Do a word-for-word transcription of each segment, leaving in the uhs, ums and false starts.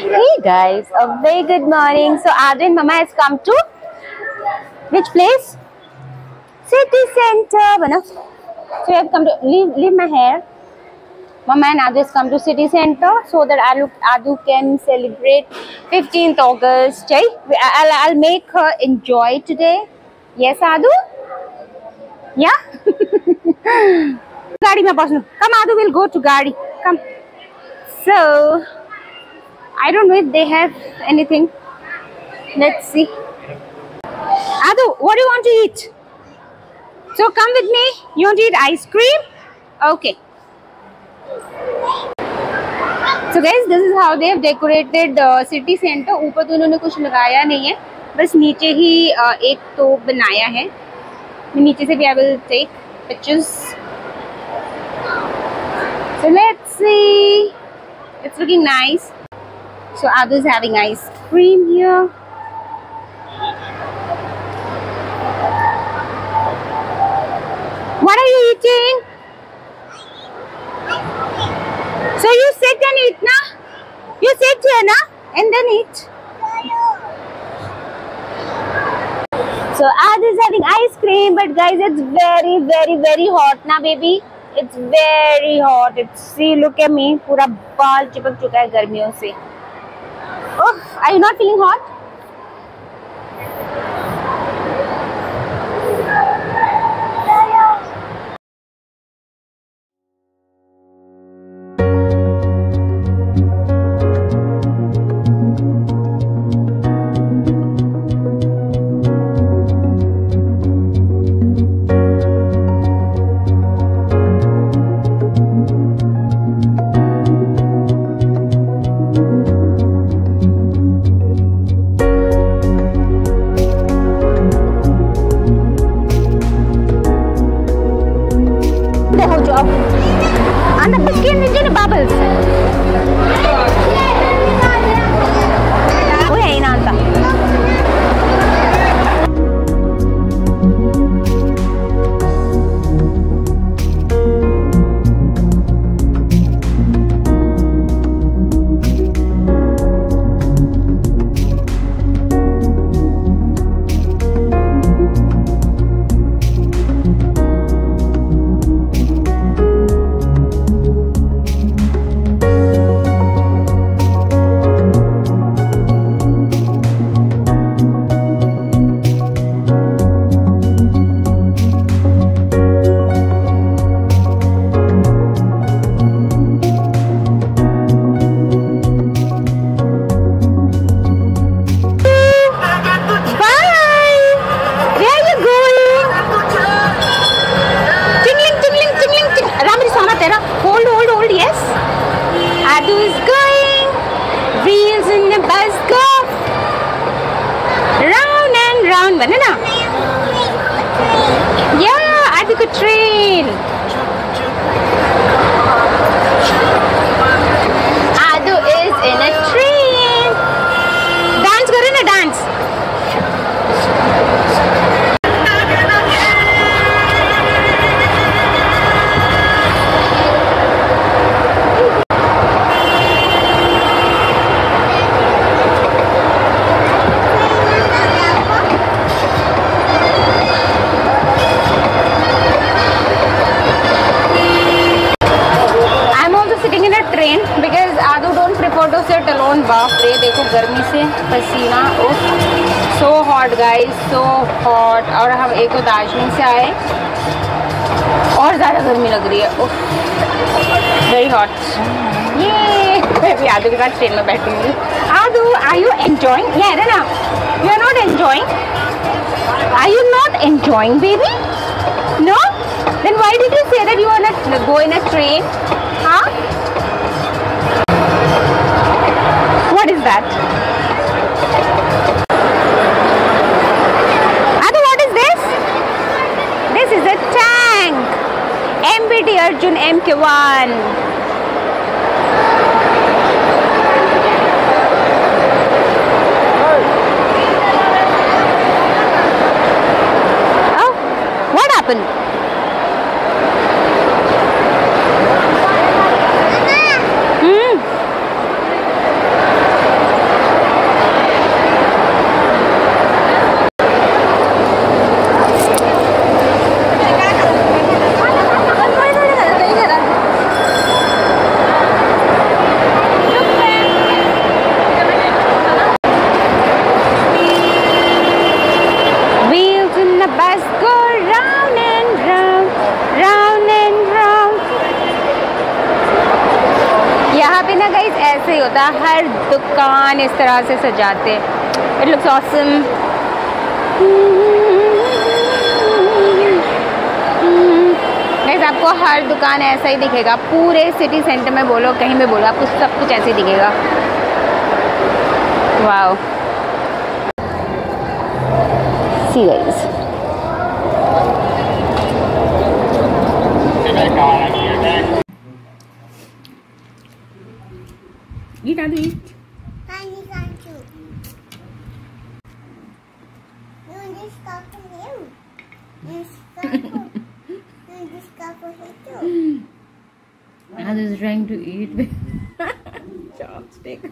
Hey guys, a very good morning. So Aadu and Mama has come to which place? City center. So we have come to leave, leave my hair. Mama and Aadu has come to city center so that Aadu, Aadu can celebrate fifteenth August. I'll, I'll, I'll make her enjoy today. Yes, Aadu? Yeah? Gadi, my boss. Come, Aadu, we'll go to Gadi. Come. So I don't know if they have anything. Let's see. Aadu, what do you want to eat? So come with me. You want to eat ice cream? Okay. So guys, this is how they have decorated the uh, city center. ऊपर तो इन्होंने कुछ लगाया नहीं है, बस नीचे ही uh, एक तो बनाया है. नीचे से भी I will take pictures. So let's see. It's looking nice. So Aadu is having ice cream here. What are you eating? So you sit and eat, na? You sit here, na? And then eat. So Aadu is having ice cream, but guys, it's very, very, very hot, na, baby? It's very hot. It's see, look at me. पूरा बाल चिपक चुका है गर्मियों से. Oh, are you not feeling hot? And the biscuit is in bubbles. Banana. Yeah, I took a train. Aadu is in a train. Dance, girl, in a dance. देखो गर्मी से पसीना. Oh so hot guys, so hot. और हम एक तो दार्जिलिंग से आए और ज़्यादा गर्मी लग रही है. Oh very hot. ये मैं भी आधे घंटे ट्रेन में बैठूंगी. Aadu are you enjoying? या रे ना, you are not enjoying. Are you not enjoying baby? No, then why did you say that you are not going a train? हाँ, what is that? Aadu, what is this? This is a tank. M B T Arjun M K one. Oh, what happened? Hmm. होता है, हर दुकान इस तरह से सजाते हैं। It looks awesome. Guys आपको हर दुकान ऐसा ही दिखेगा, पूरे सिटी सेंटर में बोलो, कहीं में बोलो, आपको सब कुछ ऐसे ही दिखेगा। Wow see guys, eat Aadu, eat. Aadu can't you? You just stop him. You stop him. You just stop him. Aadu is trying to eat with chopstick.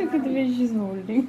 Look at the way she's holding.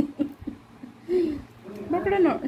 पकड़ा ना।